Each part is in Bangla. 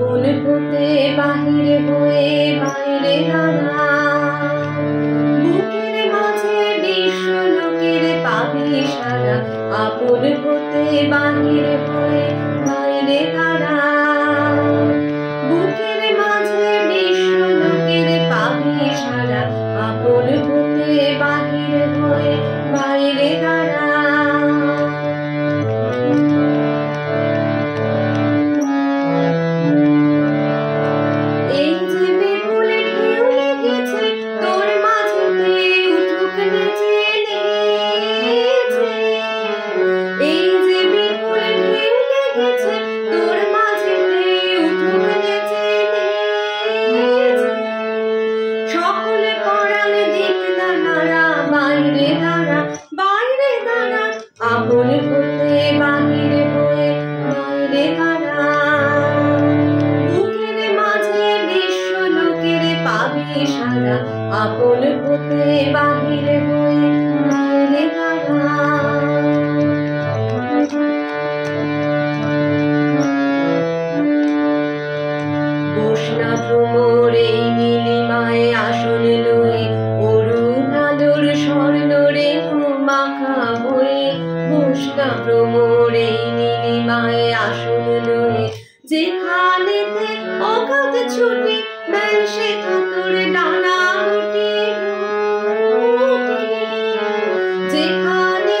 আপন হতে বাহিরে হয়ে বাইরে নানা বুকের মাঝে বিশ্ব লোকের পাবি সারা। আপন হতে বাহিরে হয়ে বাইরে নানা বুকের মাঝে বিশ্ব লোকের পাবি সারা। আপন হতে বাহিরে হয়ে বাইরে নানা আপন হতে বাহিরে হয়ে বাইরে নানা বুকের মাঝে বিশ্ব লোকের পাবি সারা। আপন হতে বাহিরে হয়ে বাইরে নানা বসনা ভ্রমর এই নীলিমায় আসন লয়ে অরুণ আলোর স্বর্ণ রে মাখা বয়ে বসনা ভ্রমর এই নীলিমায় আসন লয়ে যেখানে অগাধ ছুটি মেল সেখাতর ডানা গুটি যেখানে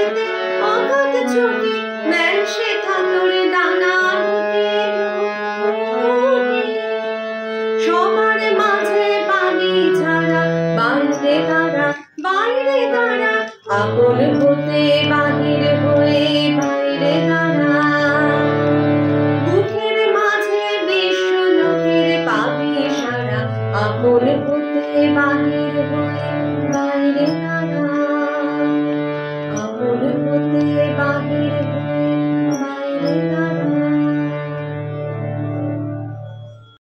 অগাধ ছুটি মেল সেখাতর ডানা সবার মাঝে পানি ছাড়া বাইরে দাঁড়া বাইরে দাঁড়া। আপন হতে বাহিরে হয়ে বাইরে নানা বুকের মাঝে বিশ্ব লোকের পাবি সারা। আপন হতে বাহিরে হয়ে বাইরে